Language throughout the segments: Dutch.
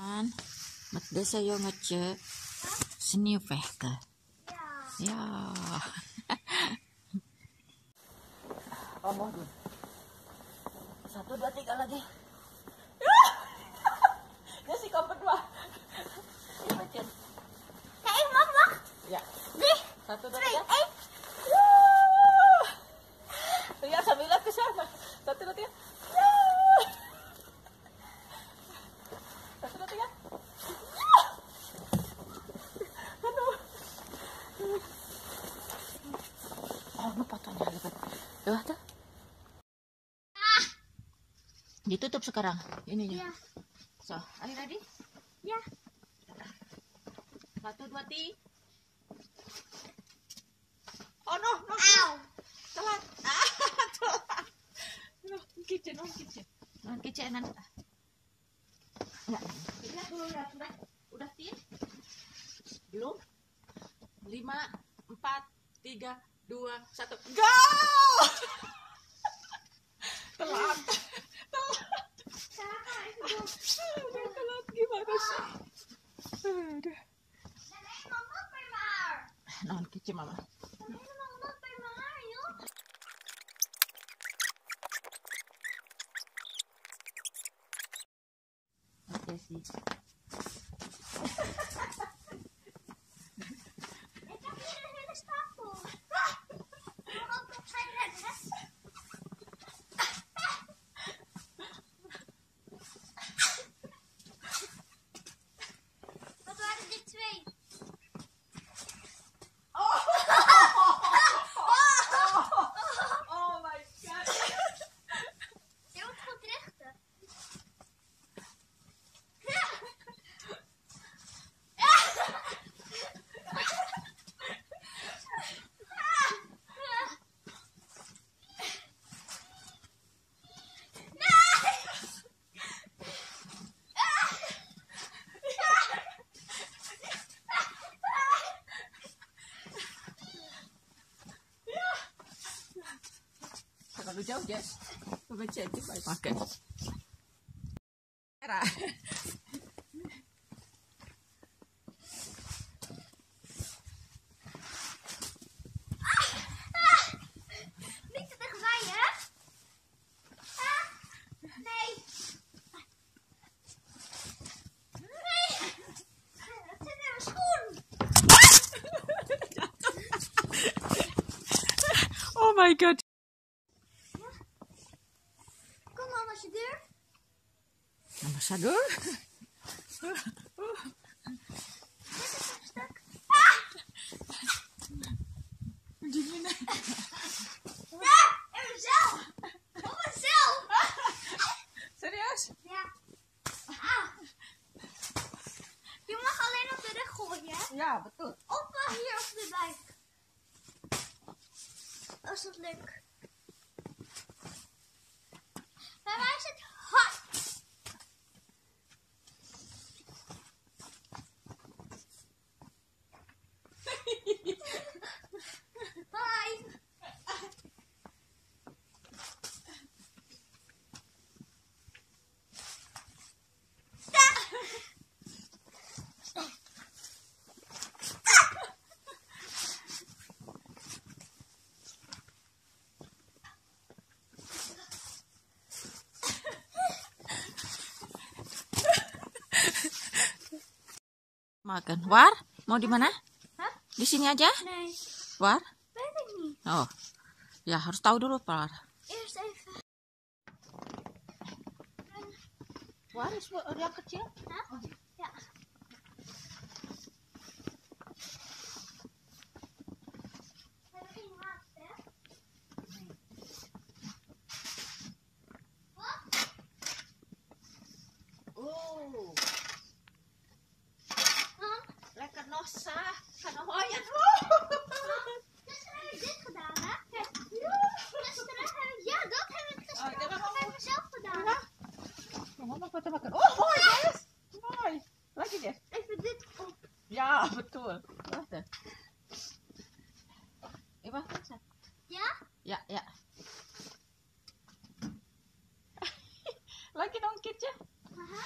Aan met deze jongetje sneeuwvechten. Ja. Omhoog doen. 1, 2, 3 lagi. Dia si kau berdua. Ini Kak Mam wacht. Ya. Nih. 1, 2, 3. Lihat sambil lihat ke sana. 1, 2, 3. Ditutup sekarang ininya. Ya. So, are you ready? Ya. 1, 2, 3. Oh no, no. Ow. Telat. Ah, telat. No, kitchen, no kitchen. No kitchen nanti. Enggak. Lihat dulu udah tin. Belum. 5, 4, 3, 2, 1. Go! Telat. Non kecil mama. Oke sih. Terlalu jauh ya, baca itu baik pakai. Merah. Oh my god. Ambassadeur? Makan. War, mau di mana? Hah? Di sini aja? Nee. War? Weet ik niet. Oh. Ja, harus tahu dulu, War. Eerst even. War, is yang kecil? Hah? Oh. Ja. Ja, betul. Wacht even. Ik wacht even. Ja? Ja, ja. Lijkt je nog een keertje? Aha.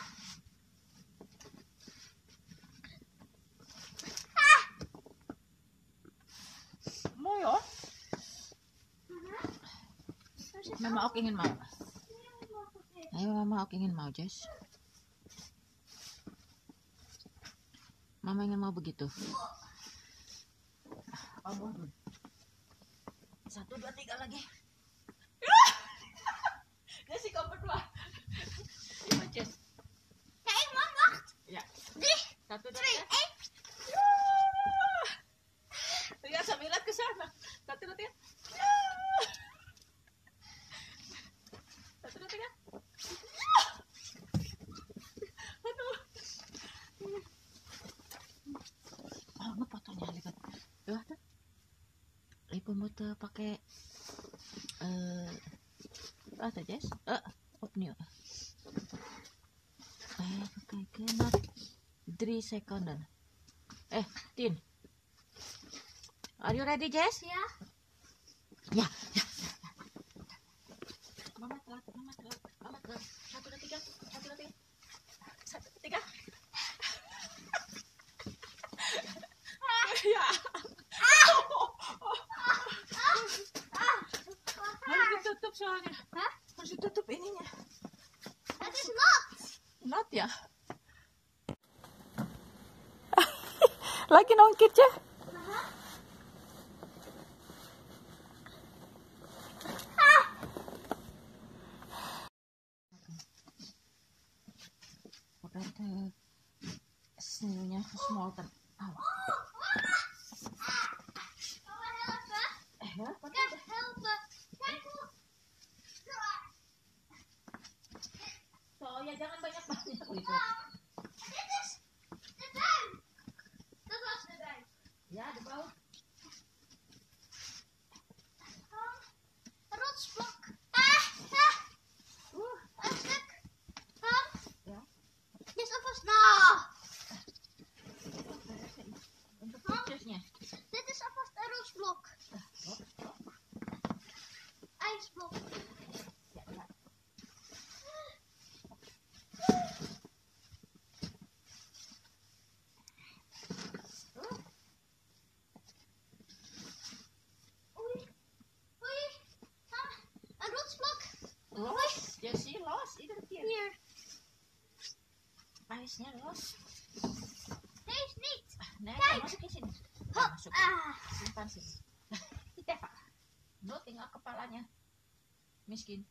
Mama Ok ingin mau. Ayo Mama Ok ingin mau, Jess. Mama ingin mau begitu. 1, 2, 3 lagi. Jess, kamu berdua. Coba Jess. Kayak mau wacht. Ya. 1, 2, 3. Lihat sambil lihat ke sana. 1, 2, 3. Pembuat pakai apa saja? Opnio. Pakai kenat 3 seconds. 10. Are you ready, Jess? Ya. Ya. Mama telat, mama telat, mama telat. 1, 2, 3, 1, 2, 3, 1, 2, 3. Ya. Soalnya, harus ditutup ininya. That is not ya. Lagi nongkit ya. Udah senyumnya small turn. Jangan banyak-banyak itu. Dit is de duim. Dat was de duim. Ja, de bal. Rotsblok. Een stuk. Ja. Dit is alvast nou. Dit is alvast een rotsblok. IJsblok. Ijsnya los. Deze niet. Nee, kijk. Dan was ik in sini. Hop. Simpan sini. Ditepak. Lo tinggal kepalanya. Miskin.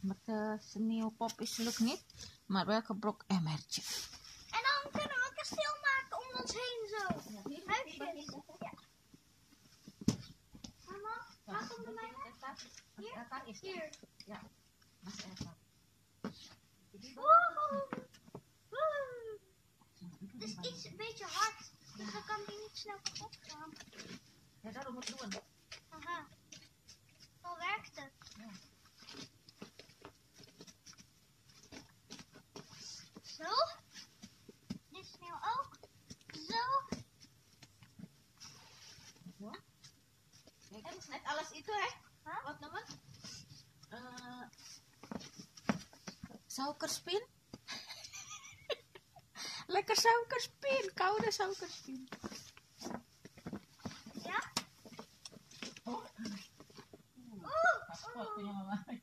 Met sneeuw pop is lukt niet, maar wel gebroken emmertje. En dan kunnen we een kasteel maken om ons heen zo. Huisjes. Ja. Mama, waar komt de mijne? Hier? Hier. Ja. Het is iets een beetje hard, dus dan kan die niet snel kapot gaan. Ja, daarom moet doen. Aha. Al werkt het. Ja. Zo, dit sneeuw ook, zo. Kijk eens, net alles itu hè. Huh? Wat namanya? Sauerspin? Lekker sauerspin, koude sauerspin. Ja? Oh, paspoort punya mama. Ja.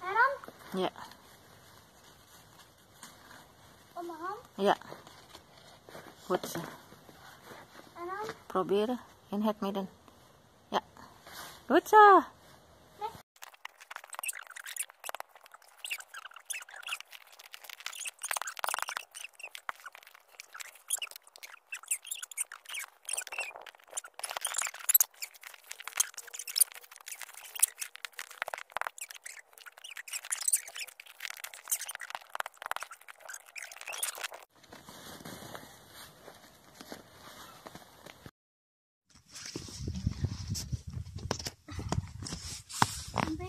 En dan? Ja. Om mijn hand? Ja. Goed zo. En dan? Proberen in het midden. Ja. Goed zo.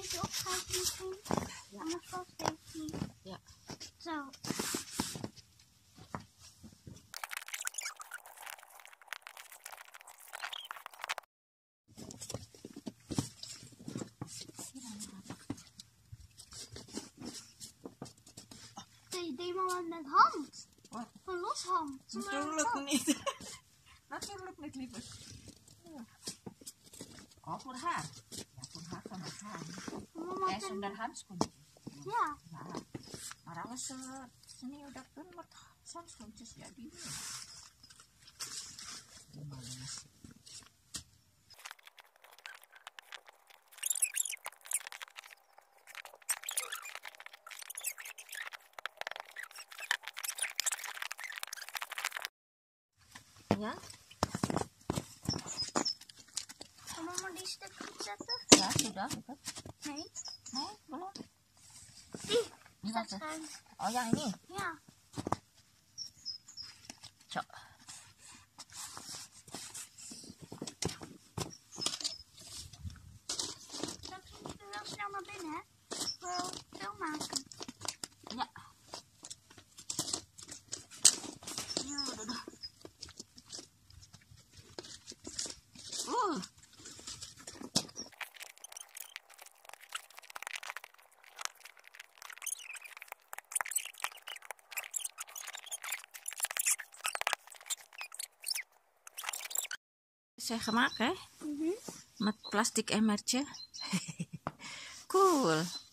make your packing thing on the first day, please. Yeah. So. They maar met hand. Wat? Van los hand. Natuurlijk niet. Natuurlijk niet, liever. Ja. Oh, voor haar. Ja, voor haar kan het haar. En zonder handschoentjes. Ja. Ja. Maar als ze sneeuw dat doen met handschoentjes, ja, die doen. Ja. Kan mama die stukje zetten? Ja, sudah. Nee. Nee, belum. Ini satu. Oh, yang ini? Ya. Cok. Dan kun je wel snel naar binnen, hè? Wel maken. Ja. Zijn gemaakt, hè? Met plastic emmertje. Cool.